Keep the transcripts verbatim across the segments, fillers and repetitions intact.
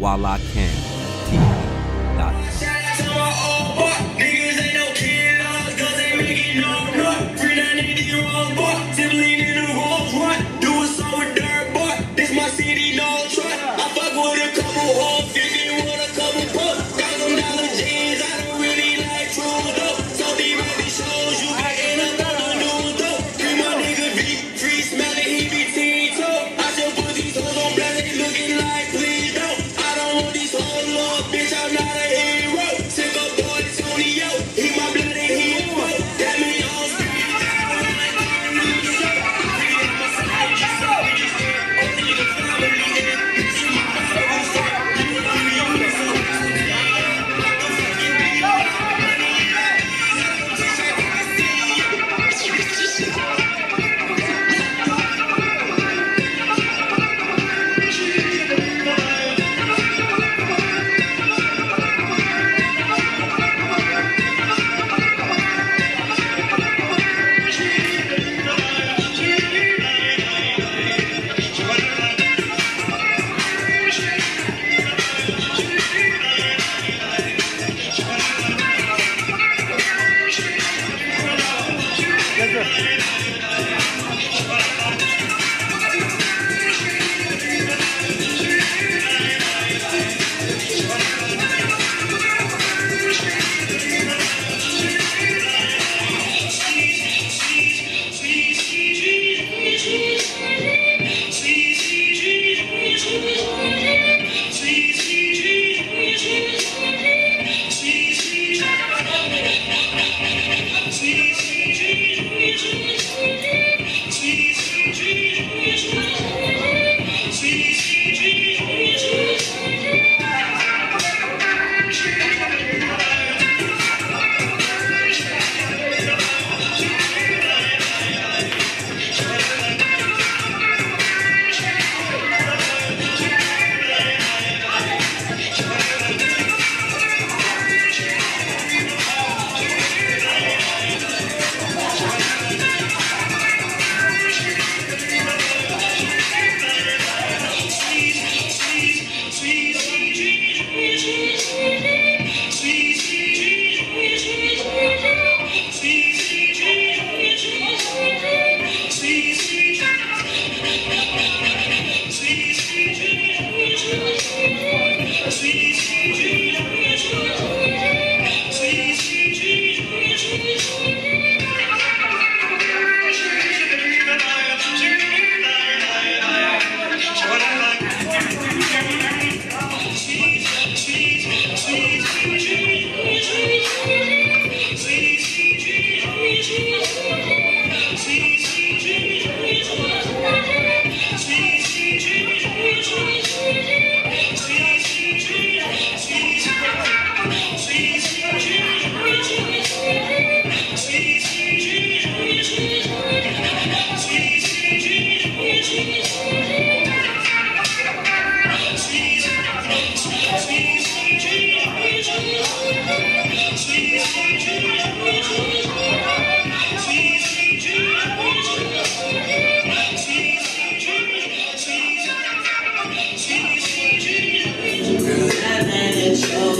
Wala Cam T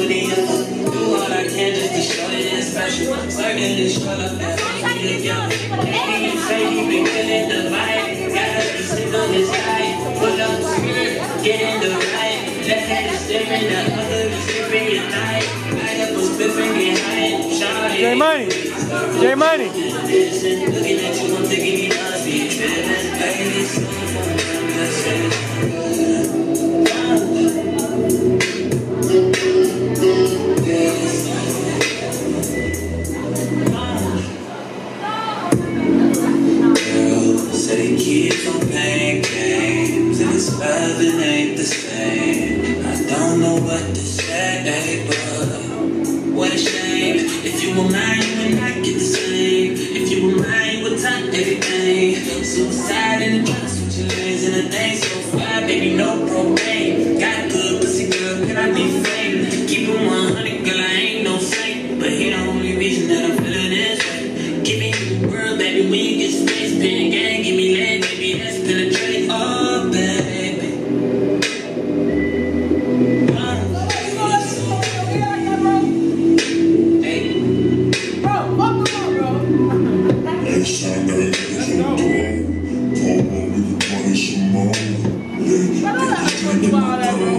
V dot com. J-Money, J-Money. Baby, that's still a trade, oh baby. I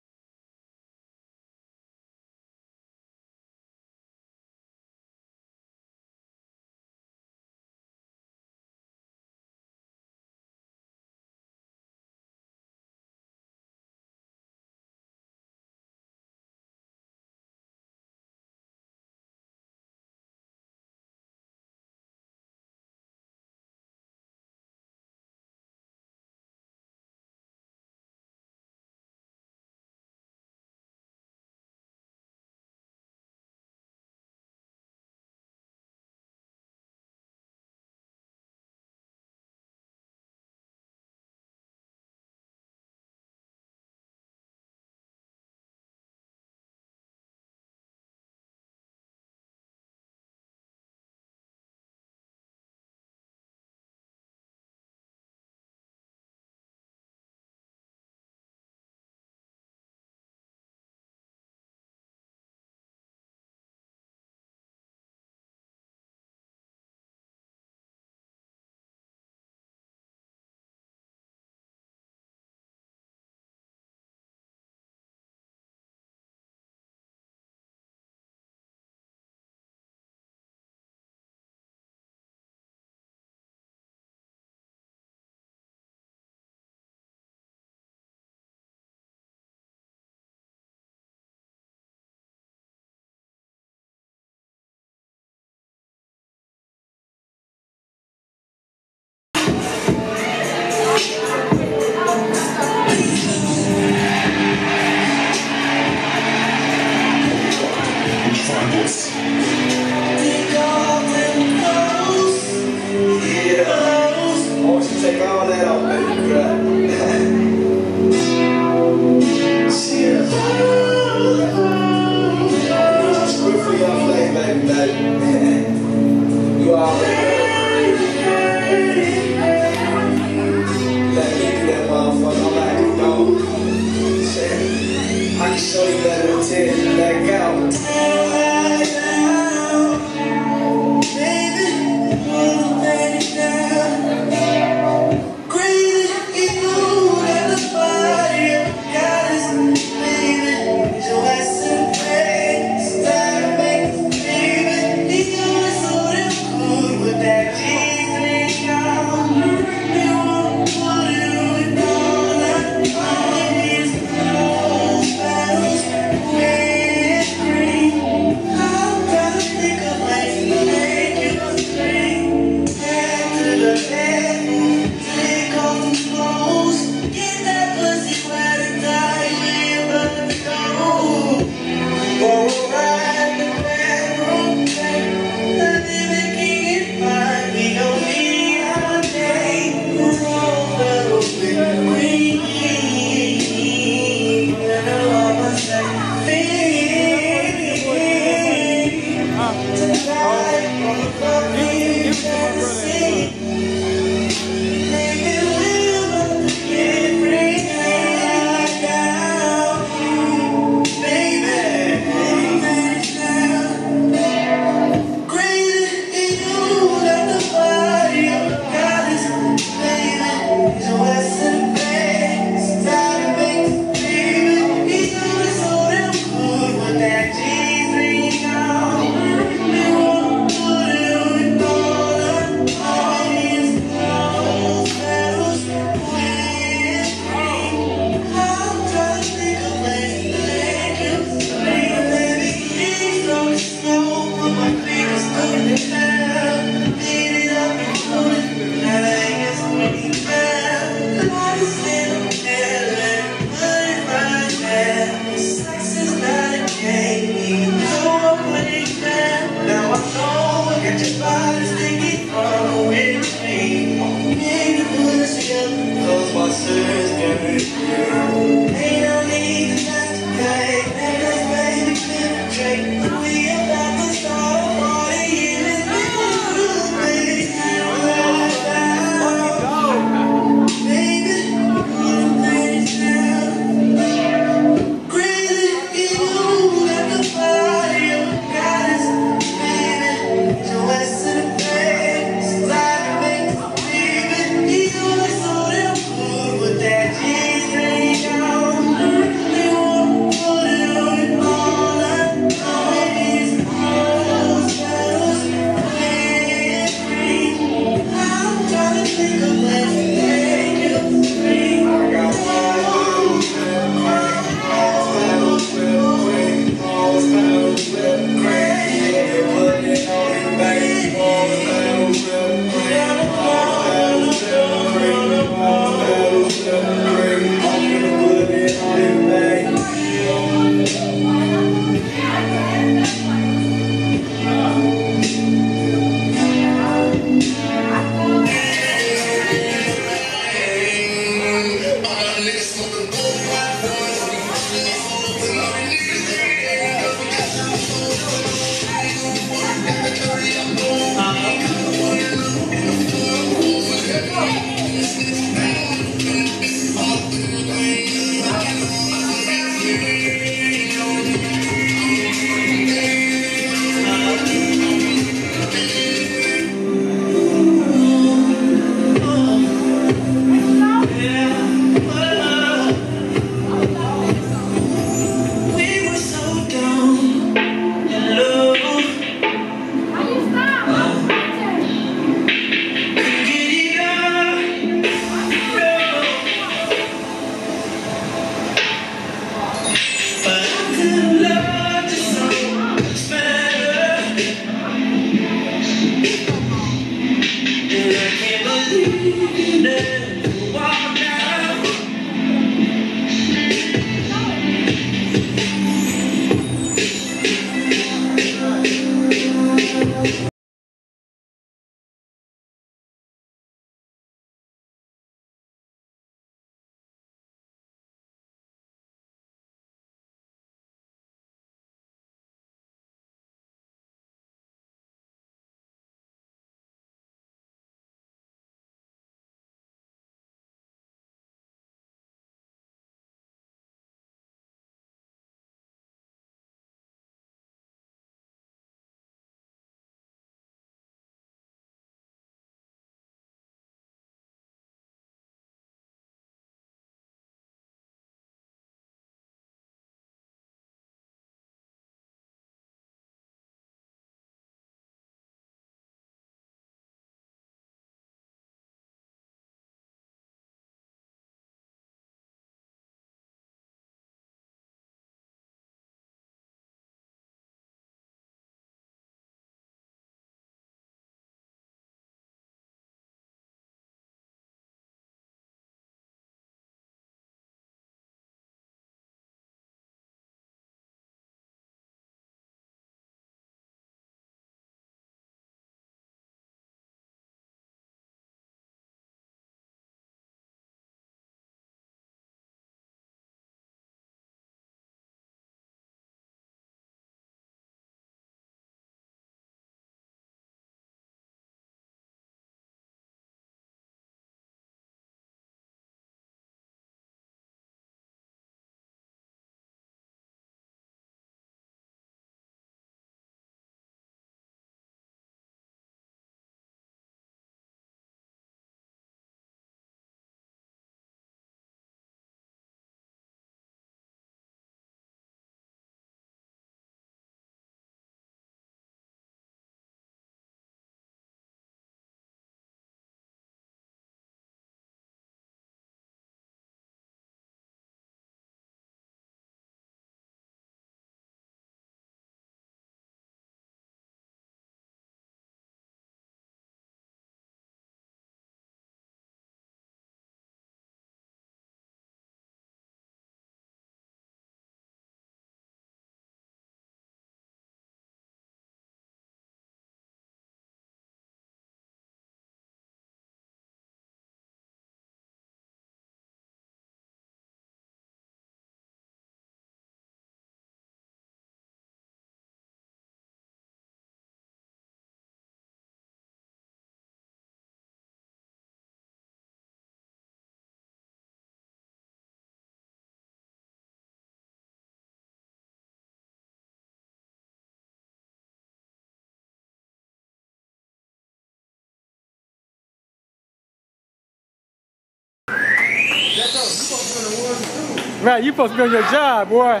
Man, you supposed to be on your job, boy.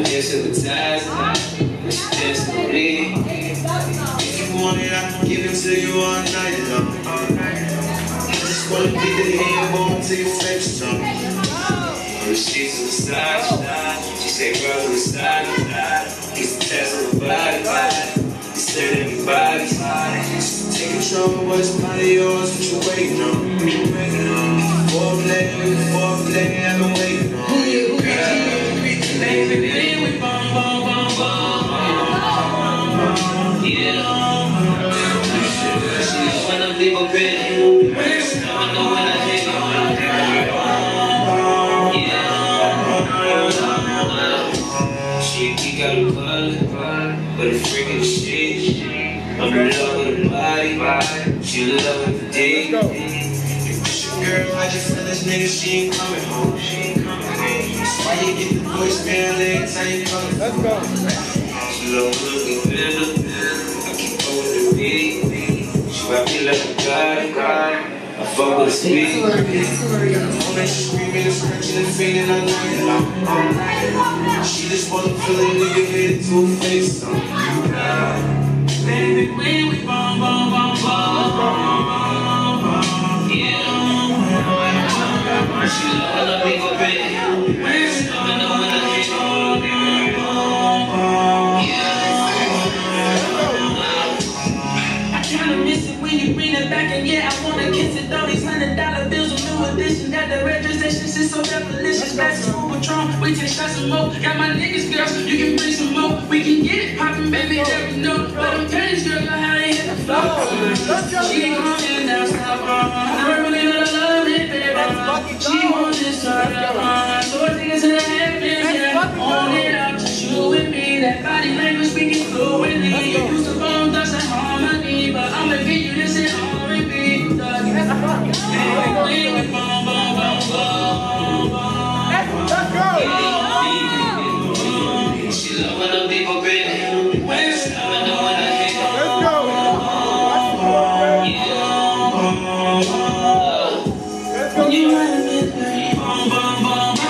Don't get sympathized, just for me. If you want it, I can give it to you all night long. I just wanna be the hand woman to your sex song. On the streets of the side, she say girl on the side, it's the test of the body, it's that everybody. Take control of what's part of yours, what you waiting on. Four play, four play, I've been waiting on. I'm in love with her body, she in love with the day. You push your girl, I just tell this nigga she ain't coming home. She ain't coming home. So why you get the voicemail every time you coming home? She love looking better, I keep going with the beat. She rap me like a god, god. I fuck with the speed. I'm on that screaming and scratching and fading, I know it. She just wanna feel a nigga head to her face. Baby, when we bum, bum, bum, bum, bum, bum, yeah, she love other people, baby. When she love another one, I hate all day, bum, yeah. I kinda miss it when you bring it back, and yeah, I wanna kiss it. All these hundred dollar bills with new additions, got the registration, shit so delicious. Back to school Patron, we take shots of smoke. Got my niggas, girls, you can bring some more. We can get it poppin', baby, there we know. She ain't gonna sit down, stop on. I really don't love it, baby. She wants this turn on. So I think it's in the heavens, yeah. On it out, just you with me. That body language speaking fluently. You used to phone thoughts in harmony, but I'ma give you this in R and B. Baby, when we bum, bum, bum, bum, bum. Let's go. She love when I'm people, baby. When she love when I'm people. You wanna be free, bum bum bum.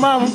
mama.